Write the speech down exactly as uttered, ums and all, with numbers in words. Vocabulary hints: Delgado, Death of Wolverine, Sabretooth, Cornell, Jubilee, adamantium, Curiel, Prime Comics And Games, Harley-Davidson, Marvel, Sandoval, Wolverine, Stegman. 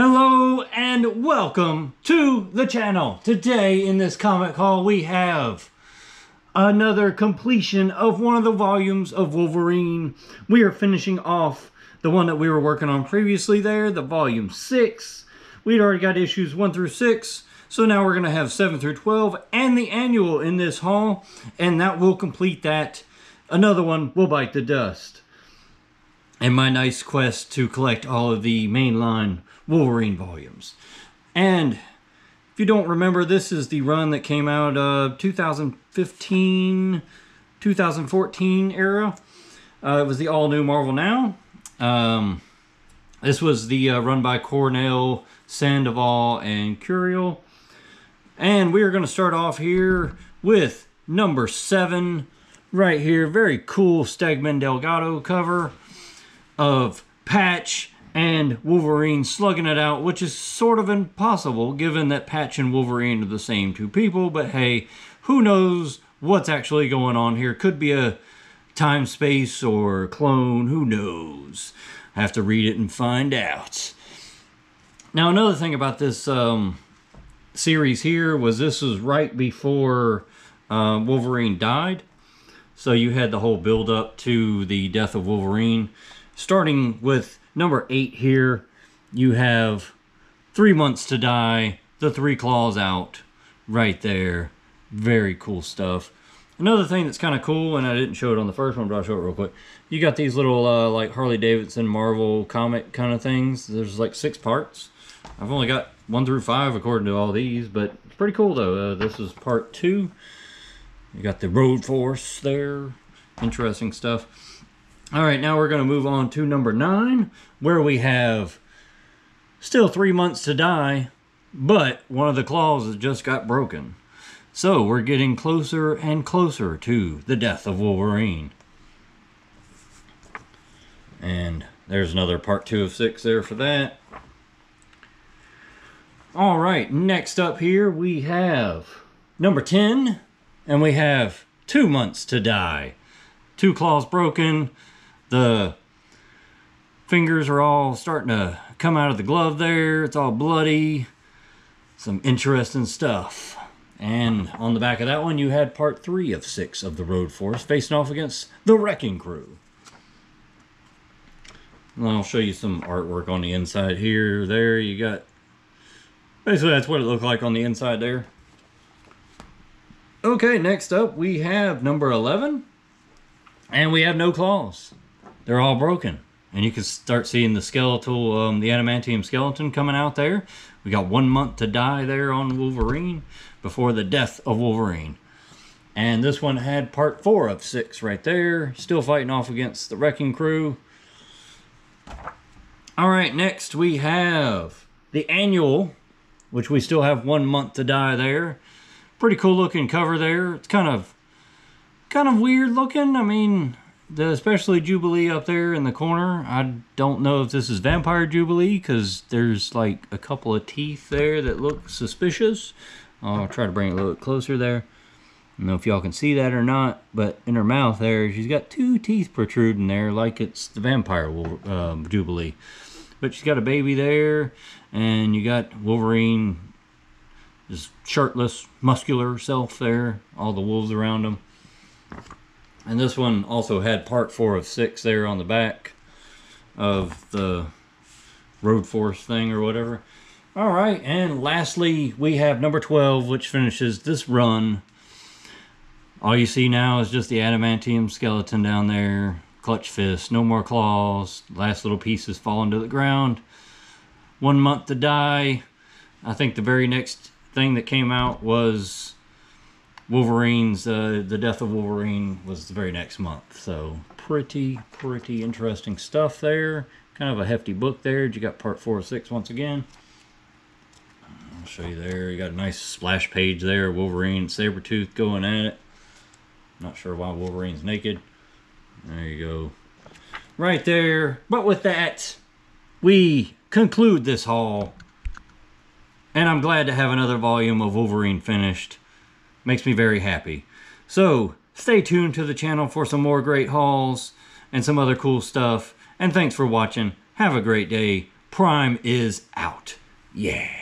Hello and welcome to the channel. Today in this comic haul we have another completion of one of the volumes of Wolverine. We are finishing off the one that we were working on previously there, the volume six. We'd already got issues one through six, so now we're going to have seven through twelve and the annual in this haul, and that will complete that. Another one will bite the dust. And my nice quest to collect all of the mainline Wolverine volumes. And if you don't remember, this is the run that came out of uh, twenty fifteen, twenty fourteen era. Uh, it was the all-new Marvel Now. Um, this was the uh, run by Cornell, Sandoval, and Curiel. And we are going to start off here with number seven right here. Very cool Stegman Delgado cover of Patch and Wolverine slugging it out, which is sort of impossible given that Patch and Wolverine are the same two people, but hey, who knows what's actually going on here. Could be a time space or clone, who knows. I have to read it and find out. Now another thing about this um, series here was this was right before uh, Wolverine died, so you had the whole build up to the death of Wolverine. Starting with number eight here, you have three months to die, the three claws out right there. Very cool stuff. Another thing that's kind of cool, and I didn't show it on the first one, but I'll show it real quick. You got these little uh, like Harley-Davidson Marvel comic kind of things. There's like six parts. I've only got one through five according to all these, but it's pretty cool though. Uh, this is part two. You got the road force there. Interesting stuff. All right, now we're going to move on to number nine, where we have still three months to die, but one of the claws has just got broken. So we're getting closer and closer to the death of Wolverine. And there's another part two of six there for that. All right, next up here we have number ten, and we have two months to die. Two claws broken. The fingers are all starting to come out of the glove there. It's all bloody. Some interesting stuff. And on the back of that one, you had part three of six of the road force facing off against the wrecking crew. And I'll show you some artwork on the inside here. There you got... Basically, that's what it looked like on the inside there. Okay, next up, we have number eleven. And we have no claws. They're all broken. And you can start seeing the skeletal, um, the adamantium skeleton coming out there. We got one month to die there on Wolverine before the death of Wolverine. And this one had part four of six right there. Still fighting off against the wrecking crew. All right, next we have the annual, which we still have one month to die there. Pretty cool looking cover there. It's kind of kind of weird looking. I mean, the especially Jubilee up there in the corner. I don't know if this is Vampire Jubilee, because there's like a couple of teeth there that look suspicious. I'll try to bring it a little bit closer there. I don't know if y'all can see that or not, but in her mouth there, she's got two teeth protruding there like it's the Vampire uh, Jubilee. But she's got a baby there, and you got Wolverine, his shirtless, muscular self there, all the wolves around him. And this one also had part four of six there on the back of the road force thing or whatever. All right, and lastly, we have number twelve, which finishes this run. All you see now is just the adamantium skeleton down there, clutch fist, no more claws, last little pieces falling to the ground. One month to die. I think the very next thing that came out was Wolverine's, uh, the death of Wolverine was the very next month. So pretty, pretty interesting stuff there. Kind of a hefty book there. You got part four or six once again. I'll show you there. You got a nice splash page there. Wolverine and Sabretooth going at it. Not sure why Wolverine's naked. There you go. Right there. But with that, we conclude this haul. And I'm glad to have another volume of Wolverine finished. Makes me very happy. So stay tuned to the channel for some more great hauls and some other cool stuff. And thanks for watching. Have a great day. Prime is out. Yeah.